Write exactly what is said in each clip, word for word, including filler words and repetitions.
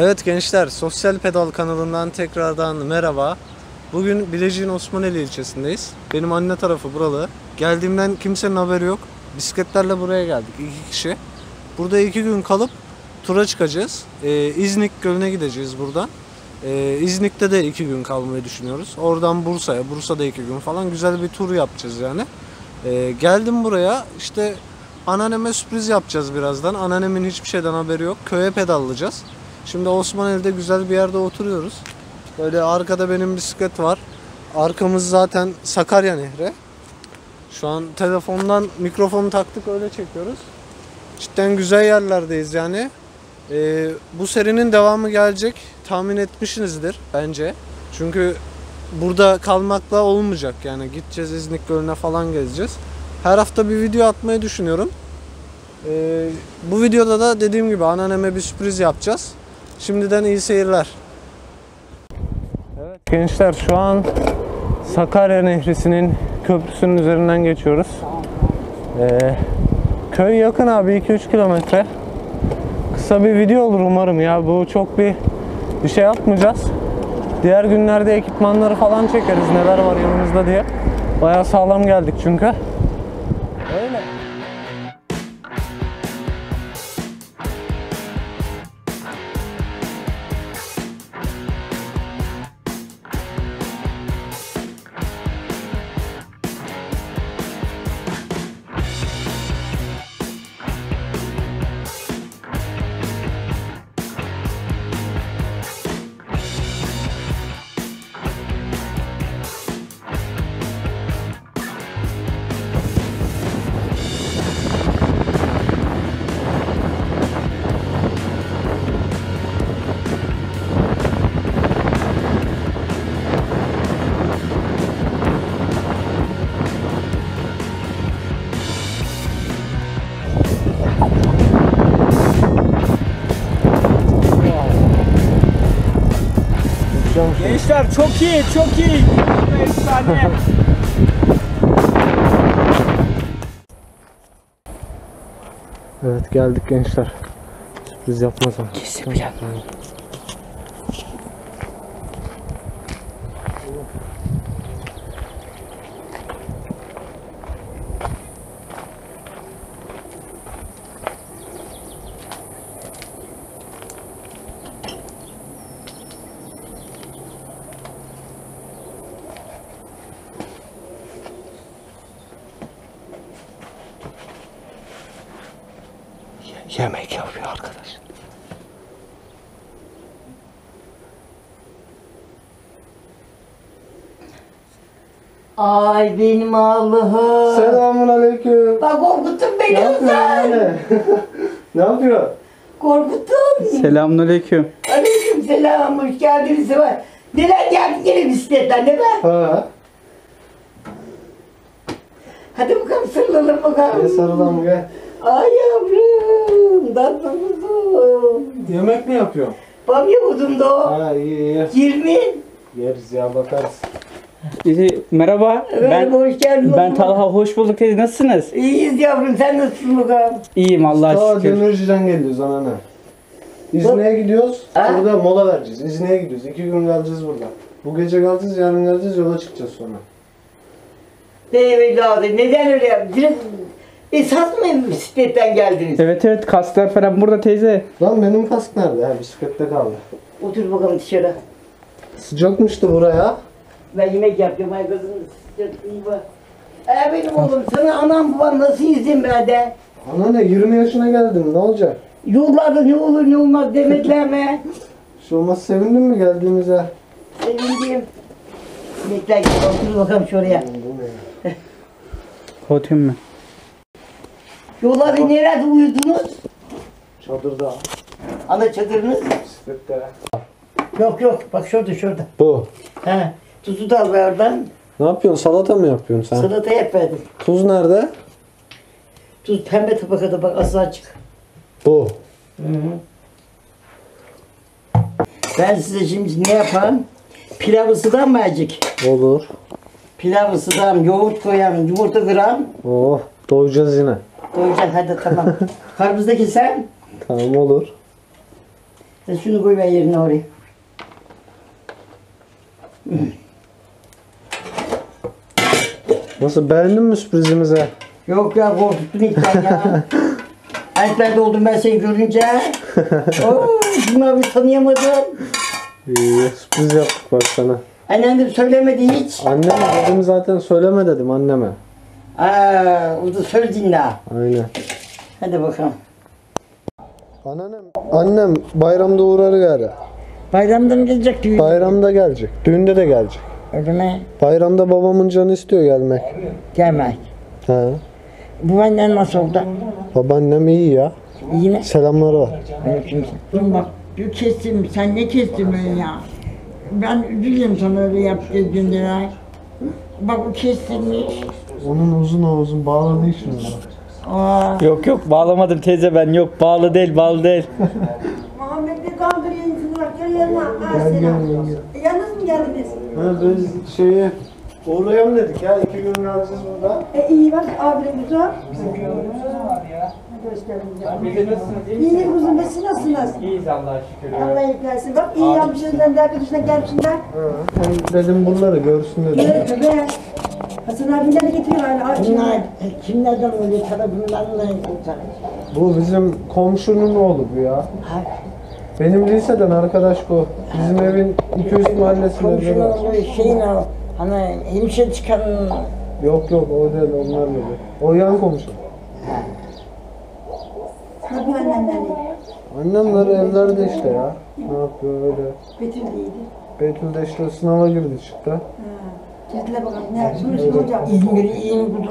Evet gençler, Sosyal Pedal kanalından tekrardan merhaba. Bugün Bilecik'in Osmaneli ilçesindeyiz. Benim anne tarafı buralı. Geldiğimden kimsenin haberi yok. Bisikletlerle buraya geldik iki kişi. Burada iki gün kalıp tura çıkacağız. Ee, İznik Gölü'ne gideceğiz buradan. Ee, İznik'te de iki gün kalmayı düşünüyoruz. Oradan Bursa'ya, Bursa'da iki gün falan güzel bir tur yapacağız yani. Ee, geldim buraya, işte anneanneme sürpriz yapacağız birazdan. Anneannemin hiçbir şeyden haberi yok. Köye pedallayacağız. Şimdi Osmaneli'de güzel bir yerde oturuyoruz. Böyle arkada benim bisiklet var. Arkamız zaten Sakarya Nehri. Şu an telefondan mikrofonu taktık, öyle çekiyoruz. Cidden güzel yerlerdeyiz yani. Ee, bu serinin devamı gelecek. Tahmin etmişsinizdir bence. Çünkü burada kalmakla olmayacak yani. Gideceğiz, İznik Gölü'ne falan gezeceğiz. Her hafta bir video atmayı düşünüyorum. Ee, bu videoda da dediğim gibi anneanneme bir sürpriz yapacağız. Şimdiden iyi seyirler. Evet gençler, şu an Sakarya Nehri'sinin köprüsünün üzerinden geçiyoruz. Ee, köy yakın abi, iki üç kilometre. Kısa bir video olur umarım ya. Bu çok bir bir şey yapmayacağız. Diğer günlerde ekipmanları falan çekeriz, neler var yanımızda diye. Bayağı sağlam geldik çünkü. Öyle. Gençler çok iyi, çok iyi. Evet geldik gençler. Biz yapmaz mı? Kesip gel. Yemek yapıyor arkadaş. Ay benim Allah'ım. Selamünaleyküm. Bak Korkut'un beni özel. Ne, ne yapıyor? Korkut'un. Selamünaleyküm. Aleyküm selam, hoş geldiniz. Neler geldi gene bisikletten değil mi? Ha. Hadi bakalım sarılalım bakalım. Hadi sarılalım gel. Ay yavrum, tatlım. Yemek mi yapıyorsun? Bamya budum da o. Ha iyi iyi. yirmi. Yeriz ya, bakarız. Merhaba. Merhaba, hoş geldin. Ben Talha, hoş bulduk dedi. Nasılsınız? İyiyiz yavrum, sen nasılsın bakalım? İyiyim Allah'a şükür. Daha Denirci'den geliyoruz anneanne. İznik'e gidiyoruz, burada mola vereceğiz. İznik'e gidiyoruz, iki gün kalacağız burada. Bu gece kalacağız, yarın geleceğiz, yola çıkacağız sonra. Ne evladım, neden öyle yaptın? Esas mı bisikletten geldiniz? Evet evet, kasklar falan burada teyze. Lan benim kask nerede ya? Bisiklette kaldı. Otur bakalım dışarı. Sıcakmıştı buraya. Ben yemek yapıyorum ay kızım. Sıcaklığı. Ee benim oğlum, sana anam babam nasıl izin verdi? Anneanne yirmi yaşına geldim, ne olacak? Yollarda ne olur ne olmaz demetleme. Hiç olmaz, sevindin mi geldiğimize? Sevindim. Bekler gel, otur bakalım şuraya. Oturayım mı? Yolları nerede uyudunuz? Çadırda. Ana çadırınız? Bisikletlere. Yok yok, bak şurada şurada. Bu? He, tuzu da al oradan. Ne yapıyorsun, salata mı yapıyorsun sen? Salata yapmadım. Tuz nerede? Tuz pembe tabakada bak, azıcık. Bu? Hı hı. Ben size şimdi ne yapayım? Pilav ısıdan mı azıcık? Olur. Pilav ısıdan, yoğurt koyayım, yumurta kıram. Oh, doyacağız yine. Doyacağız hadi tamam. Karpızdaki sen? Tamam olur. E şunu koy ben yerine oraya. Nasıl, beğendin mi sürprizimize? Yok ya, korkuttun ilk ben ya. Ayıklar doldum ben seni görünce. Ooo, bunları bir tanıyamadım. İyi, sürpriz yaptık bak sana. Annem de söylemedi hiç. Annem dedim zaten, söyleme dedim anneme. Aaa, o da söz dinle. Aynen. Hadi bakalım. Annem, annem bayramda uğrar gari. Bayramda mı gelecek düğünde? Bayramda gelecek, düğünde de gelecek. Öyle mi? Bayramda babamın canı istiyor gelmek. Gelmek. He. Babaannen nasıl oldu? Babaannem iyi ya. İyi mi? Selamları var. Dur bak, kestim, sen ne kestin beni ya? Ben üzülüyorum sana öyle yaptığı gündeler. Bak o kestirmiş. Onun uzun uzun bağlı ne işin var? Yok yok, bağlamadım teyze ben, yok bağlı değil, bağlı değil. Muhammet Bey kandırıyor insanlar, gel yanına. Gel gel. Yalnız mı geldiniz? Ha, biz şeye uğrayalım dedik ya, iki gün razıyız burada. E iyi bak abilerimiz var. Bizim gönlümüz var ya. İyi kuzum, siz nasılsınız? İyiyiz Allah'a şükür. Allah yüklensin. Bak iyi yapmışsınlar, arkadaşına gelmişsinler. Dedim bunları görsün dedim. Evet öyle. Hasan abiler de getiriyor hala. Bunlar kimlerden öyle kadar bunlarla ilgilenecek? Bu bizim komşunun oğlu bu ya. Benim liseden arkadaş bu. Bizim evin iki üst mahallesinde. Komşunun oğlu şeyin o. Hani hemşire çıkanın. Yok yok o değil, onlar değil. O yan komşu. Tabii annemleri. Annemleri evlerde işte ya. Ne yapıyor öyle? Betül değildi. Betül de işte sınava girdi çıktı. Ha. Çetile bakalım ne? Sonuçta hocam. İzmir'i iyi mi buldun?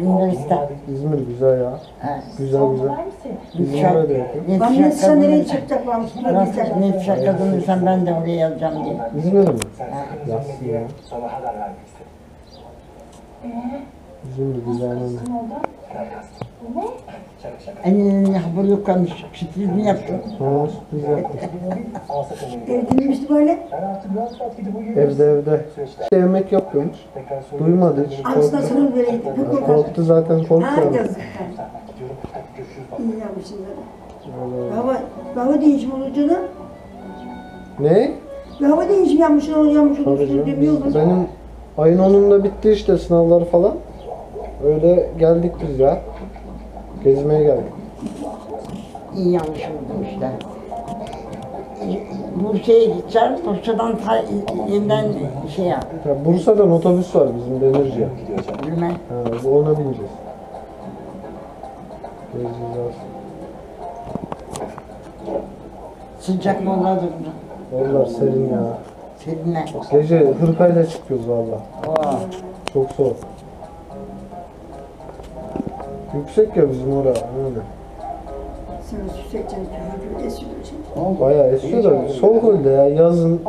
Yunanistan. İzmir güzel ya. Ha. Güzel güzel. İzmir'e de yakın. Lan ne sen nereye çıkacaklarmış? Ne yapacak kadınırsan ben de oraya yazacağım diye. İzmir'e mi? Ha. Nasıl ya? Eee? İzmir'i güzel mi? Ne? Annenin haberi yok kalmış, sürpriz mi yaptın? Haa, sürpriz yaptım. Dinlemişti böyle. Evde evde. İşte yemek yapıyormuş. Duymadı hiç, korktu. Korktu zaten, korktu. Haa, yazıklar. İyi yapmışsın zaten. Hava, hava değişim olacağına. Ne? Hava değişim yapmışsın, onu yapmışsın. Benim ayın onunda bitti işte sınavlar falan. Öyle geldik biz ya. Gezmeye geldik. İyi yanlış oldum işte. Bursa'ya gideceğim, Bursa'dan yeniden şey yap. Ya Bursa'dan otobüs var bizim Denirci'ye. Bilmem. Ha, ona bineceğiz. Gezeceğiz aslında. Sıcak mı olurdu burada? Oralar serin ya. Serin ne? Gece Hırkay'la çıkıyoruz valla. Çok soğuk. Yüksek ya bizim oraya, öyle. Sen yüksek canım, esiyor şimdi. Bayağı esiyor da, soğuk öyle ya, yazın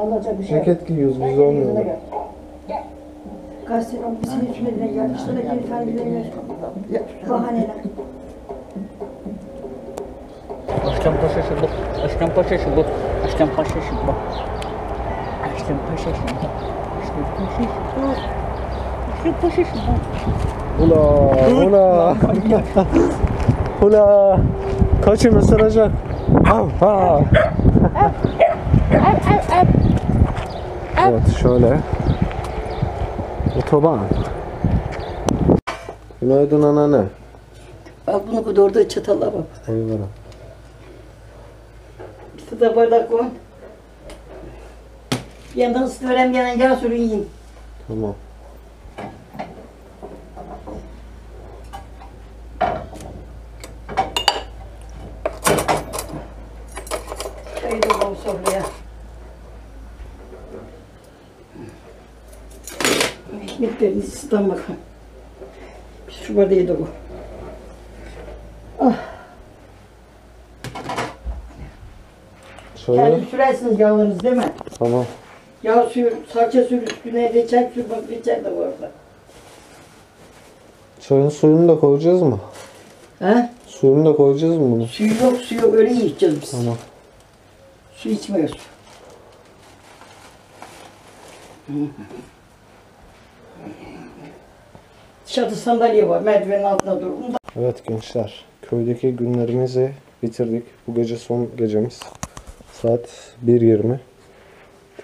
ceket giyiyoruz, biz olmuyor. Gazeteler bizim hükümetine gelmiş, sonra geri tarihlerine bahaneler. Aşkım paşa şubuk, aşkım paşa şubuk, aşkım paşa şubuk. Aşkım paşa şubuk, aşkım paşa şubuk, aşkım paşa şubuk. Ula, ula, ula, kaçın ısıracak. Evet, şöyle. Otoban. Günaydın anneanne. Bak bunu kudurduğu çatalla bak. Eyvallah. Bir de bardak koy. Yandan ısıtıverem, yandan yağ sürün yiyin. Tamam. Ekmeklerini ısıtan bakın. Şu bardağı da bu. Ah. Kendiniz sürersiniz yağlarınızı değil mi? Tamam. Yağ sür, salça sür, üstüne reçel sür, bak reçel de bu arada. Çayın suyunu da koyacağız mı? He? Suyunu da koyacağız mı bunu? Suyu yok, suyu yok. Öyle yiyeceğiz biz. Tamam. Su içmiyoruz. Hı hı. Dışarıda sandalye var, merdivenin altına dur. Evet gençler, köydeki günlerimizi bitirdik. Bu gece son gecemiz. Saat bir yirmi.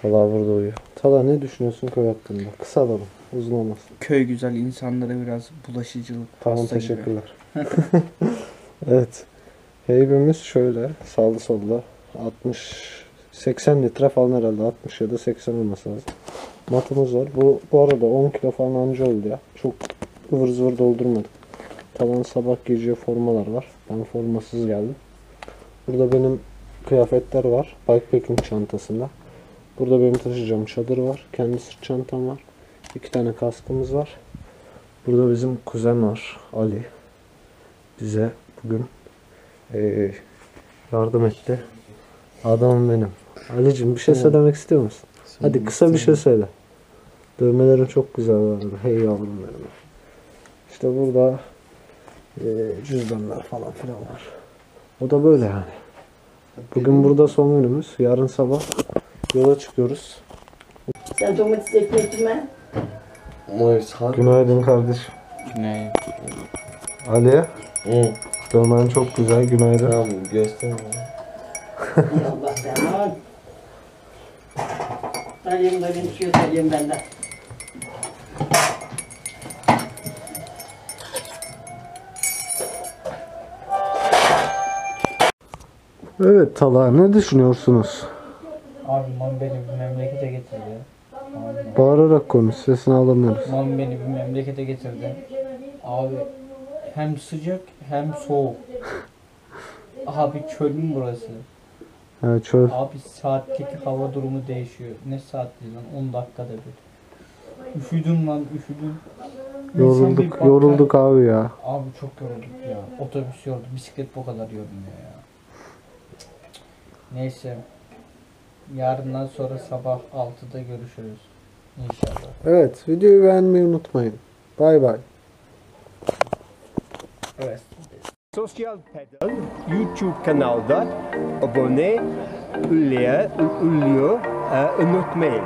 Talha burada uyuyor. Talha, ne düşünüyorsun köy hakkında? Kısa alalım, uzun olmaz. Köy güzel, insanlara biraz bulaşıcılık. Tamam, teşekkürler. Evet. Heybimiz şöyle sağlı solda altmış seksen litre falan herhalde, altmış ya da seksen olması lazım. Matımız var. Bu, bu arada on kilo falan anca oldu ya. Çok ıvır zıvır doldurmadık. Tavan sabah gece formalar var. Ben formasız geldim. Burada benim kıyafetler var. Bikepacking çantasında. Burada benim taşıyacağım çadır var. Kendi sırt çantam var. İki tane kaskımız var. Burada bizim kuzen var, Ali. Bize bugün ee, yardım etti. Adamım benim. Ali'cim, bir şey söylemek istiyor musun? Söylemek Hadi kısa bir şey söyle. Dövmelerin çok güzel vardı. Hey yavrum benim. İşte burada e, cüzdanlar falan filan var. O da böyle yani. Bugün burada son günümüz. Yarın sabah yola çıkıyoruz. Sen domates ekmek mi? Günaydın kardeşim. Günaydın. Ali. Hı. Dövmen çok güzel. Günaydın. Tamam, göster bana. Allah belanı. Salim benim şu salim benden. Evet Talha, ne düşünüyorsunuz? Abi man beni bir memlekete getirdi. Abi, bağırarak konuş, sesini alamıyoruz. Man beni bir memlekete getirdi. Abi hem sıcak hem soğuk. Abi çöl mü burası? Evet, çöl. Abi saatlik hava durumu değişiyor. Ne saat değil lan, on dakikada bir. Üşüdüm lan, üşüdüm. Yorulduk, bakar, yorulduk abi ya. Abi çok yorulduk ya. Otobüs yordu, bisiklet bu kadar yorulmuyor ya. Neyse. Yarından sonra sabah altıda görüşürüz. İnşallah. Evet, videoyu beğenmeyi unutmayın. Bay bay. Evet. Sosyal Pedal YouTube kanalda abone oluyor, unutmayın.